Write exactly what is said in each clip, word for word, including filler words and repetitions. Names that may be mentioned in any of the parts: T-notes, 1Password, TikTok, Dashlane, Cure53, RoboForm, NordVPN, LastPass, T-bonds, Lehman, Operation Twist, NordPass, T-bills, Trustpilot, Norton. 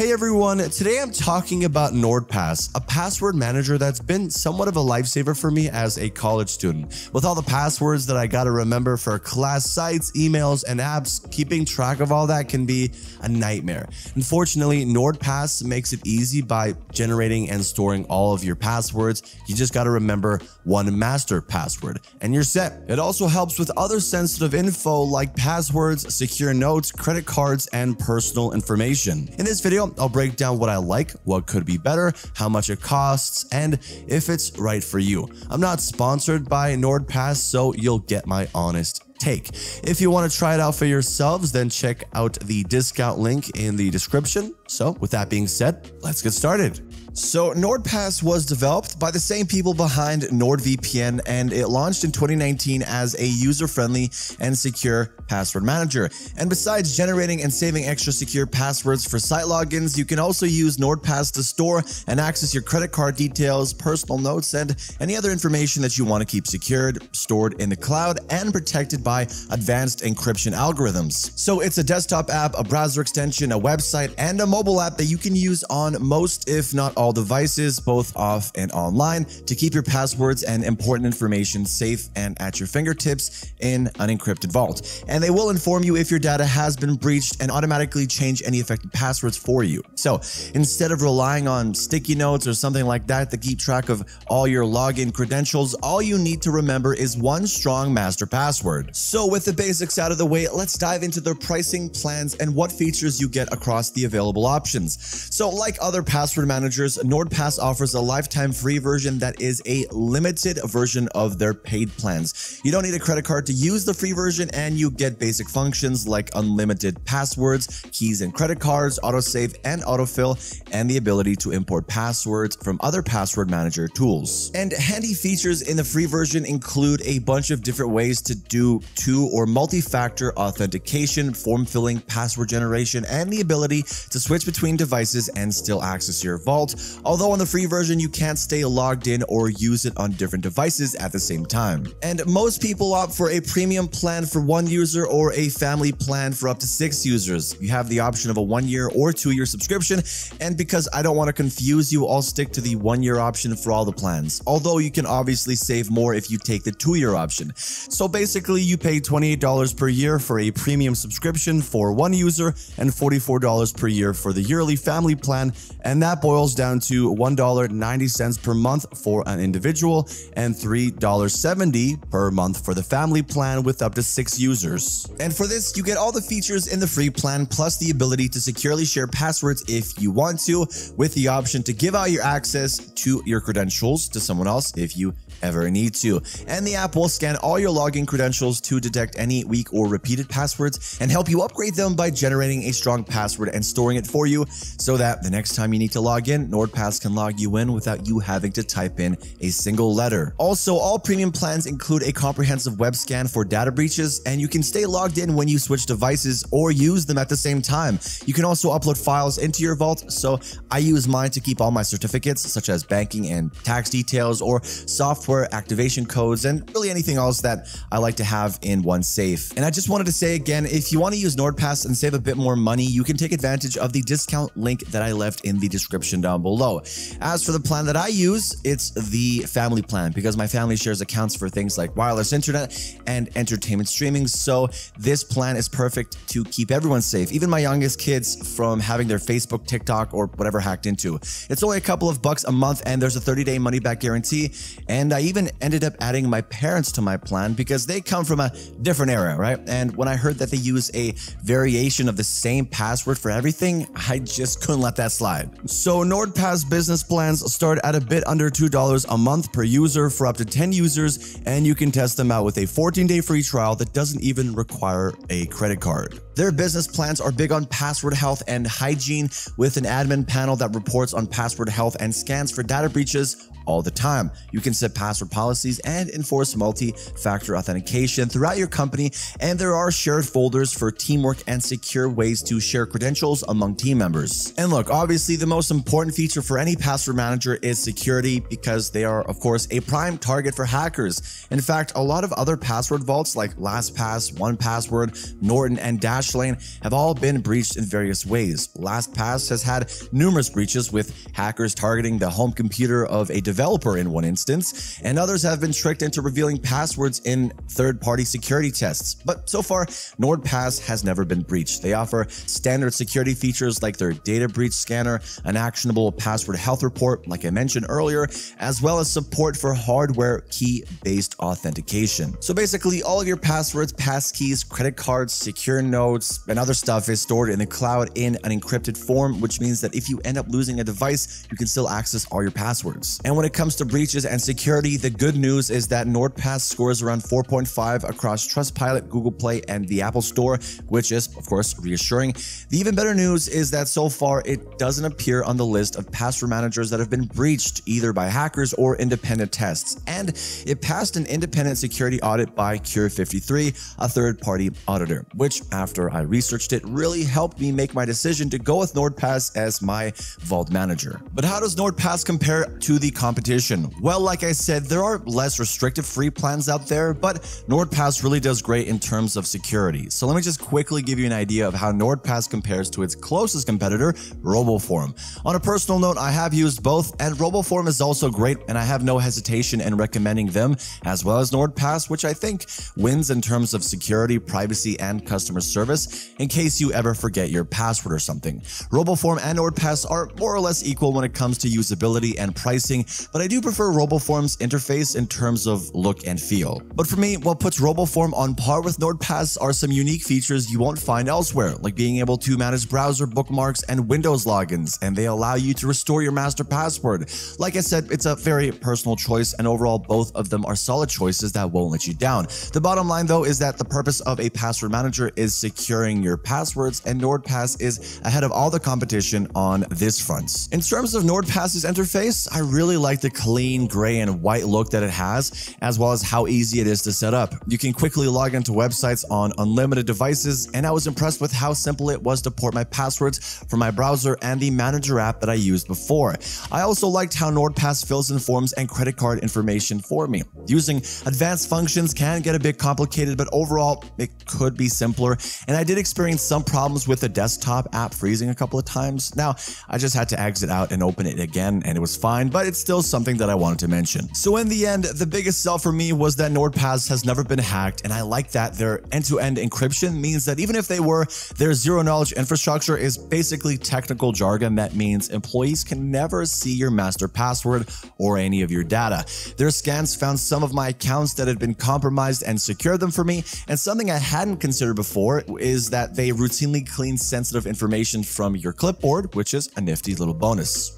Hey everyone, today I'm talking about NordPass, a password manager that's been somewhat of a lifesaver for me as a college student. With all the passwords that I gotta remember for class sites, emails, and apps, keeping track of all that can be a nightmare. Unfortunately, NordPass makes it easy by generating and storing all of your passwords. You just gotta remember one master password and you're set. It also helps with other sensitive info like passwords, secure notes, credit cards, and personal information. In this video, I'll break down what I like, what could be better, how much it costs, and if it's right for you. I'm not sponsored by NordPass, so you'll get my honest take. If you want to try it out for yourselves, then check out the discount link in the description. So with that being said, let's get started. So NordPass was developed by the same people behind NordVPN, and it launched in twenty nineteen as a user-friendly and secure password manager. And besides generating and saving extra secure passwords for site logins, you can also use NordPass to store and access your credit card details, personal notes, and any other information that you want to keep secured, stored in the cloud, and protected by advanced encryption algorithms. So it's a desktop app, a browser extension, a website, and a mobile app that you can use on most, if not all, all devices, both off and online, to keep your passwords and important information safe and at your fingertips in an encrypted vault. And they will inform you if your data has been breached and automatically change any affected passwords for you. So instead of relying on sticky notes or something like that to keep track of all your login credentials, all you need to remember is one strong master password. So with the basics out of the way, let's dive into their pricing plans and what features you get across the available options. So like other password managers, NordPass offers a lifetime free version that is a limited version of their paid plans. You don't need a credit card to use the free version, and you get basic functions like unlimited passwords, keys and credit cards, autosave and autofill, and the ability to import passwords from other password manager tools. And handy features in the free version include a bunch of different ways to do two or multi-factor authentication, form filling, password generation, and the ability to switch between devices and still access your vault. Although on the free version, you can't stay logged in or use it on different devices at the same time. And most people opt for a premium plan for one user or a family plan for up to six users. You have the option of a one year or two year subscription. And because I don't want to confuse you, I'll stick to the one year option for all the plans. Although you can obviously save more if you take the two year option. So basically you pay twenty-eight dollars per year for a premium subscription for one user and forty-four dollars per year for the yearly family plan. And that boils down down to one dollar and ninety cents per month for an individual and three dollars and seventy cents per month for the family plan with up to six users. And for this, you get all the features in the free plan, plus the ability to securely share passwords if you want to, with the option to give out your access to your credentials to someone else if you ever need to. And the app will scan all your login credentials to detect any weak or repeated passwords and help you upgrade them by generating a strong password and storing it for you, so that the next time you need to log in, NordPass can log you in without you having to type in a single letter. Also, all premium plans include a comprehensive web scan for data breaches, and you can stay logged in when you switch devices or use them at the same time. You can also upload files into your vault, so I use mine to keep all my certificates, such as banking and tax details or software activation codes, and really anything else that I like to have in one safe. And I just wanted to say again, if you want to use NordPass and save a bit more money, you can take advantage of the discount link that I left in the description down below. As for the plan that I use, it's the family plan because my family shares accounts for things like wireless internet and entertainment streaming. So this plan is perfect to keep everyone safe, even my youngest kids, from having their Facebook, TikTok, or whatever hacked into. It's only a couple of bucks a month, and there's a thirty day money back guarantee. And I even ended up adding my parents to my plan because they come from a different era, right? And when I heard that they use a variation of the same password for everything, I just couldn't let that slide. So no NordPass business plans start at a bit under two dollars a month per user for up to ten users, and you can test them out with a fourteen day free trial that doesn't even require a credit card. Their business plans are big on password health and hygiene, with an admin panel that reports on password health and scans for data breaches all the time. You can set password policies and enforce multi-factor authentication throughout your company, and there are shared folders for teamwork and secure ways to share credentials among team members. And look, obviously the most important feature for any password manager is security, because they are, of course, a prime target for hackers. In fact, a lot of other password vaults like LastPass, one password, Norton, and Dashlane Dashlane have all been breached in various ways. LastPass has had numerous breaches, with hackers targeting the home computer of a developer in one instance, and others have been tricked into revealing passwords in third-party security tests. But so far, NordPass has never been breached. They offer standard security features like their data breach scanner, an actionable password health report, like I mentioned earlier, as well as support for hardware key-based authentication. So basically, all of your passwords, passkeys, credit cards, secure notes, and other stuff is stored in the cloud in an encrypted form, which means that if you end up losing a device, you can still access all your passwords. And when it comes to breaches and security, the good news is that NordPass scores around four point five across Trustpilot, Google Play, and the Apple Store, which is, of course, reassuring. The even better news is that so far, it doesn't appear on the list of password managers that have been breached, either by hackers or independent tests. And it passed an independent security audit by Cure fifty-three, a third-party auditor, which, after I researched it, really helped me make my decision to go with NordPass as my vault manager. But how does NordPass compare to the competition? Well, like I said, there are less restrictive free plans out there, but NordPass really does great in terms of security. So let me just quickly give you an idea of how NordPass compares to its closest competitor, RoboForm. On a personal note, I have used both, and RoboForm is also great, and I have no hesitation in recommending them, as well as NordPass, which I think wins in terms of security, privacy, and customer service, in case you ever forget your password or something. RoboForm and NordPass are more or less equal when it comes to usability and pricing, but I do prefer RoboForm's interface in terms of look and feel. But for me, what puts RoboForm on par with NordPass are some unique features you won't find elsewhere, like being able to manage browser bookmarks and Windows logins, and they allow you to restore your master password. Like I said, it's a very personal choice, and overall both of them are solid choices that won't let you down. The bottom line though is that the purpose of a password manager is securing your passwords, and NordPass is ahead of all the competition on this front. In terms of NordPass's interface, I really like the clean gray and white look that it has, as well as how easy it is to set up. You can quickly log into websites on unlimited devices, and I was impressed with how simple it was to port my passwords from my browser and the manager app that I used before. I also liked how NordPass fills in forms and credit card information for me. Using advanced functions can get a bit complicated, but overall it could be simpler, and I did experience some problems with the desktop app freezing a couple of times. Now, I just had to exit out and open it again, and it was fine, but it's still something that I wanted to mention. So in the end, the biggest sell for me was that NordPass has never been hacked, and I like that their end-to-end encryption means that even if they were, their zero-knowledge infrastructure is basically technical jargon that means employees can never see your master password or any of your data. Their scans found some of my accounts that had been compromised and secured them for me, and something I hadn't considered before is that they routinely clean sensitive information from your clipboard, which is a nifty little bonus.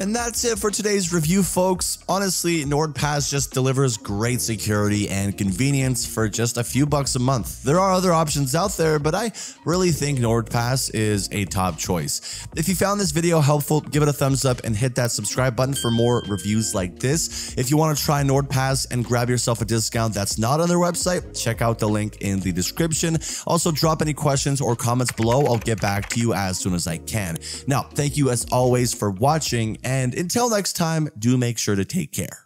And that's it for today's review, folks. Honestly, NordPass just delivers great security and convenience for just a few bucks a month. There are other options out there, but I really think NordPass is a top choice. If you found this video helpful, give it a thumbs up and hit that subscribe button for more reviews like this. If you want to try NordPass and grab yourself a discount that's not on their website, check out the link in the description. Also, drop any questions or comments below. I'll get back to you as soon as I can. Now, thank you as always for watching. And until next time, do make sure to take care.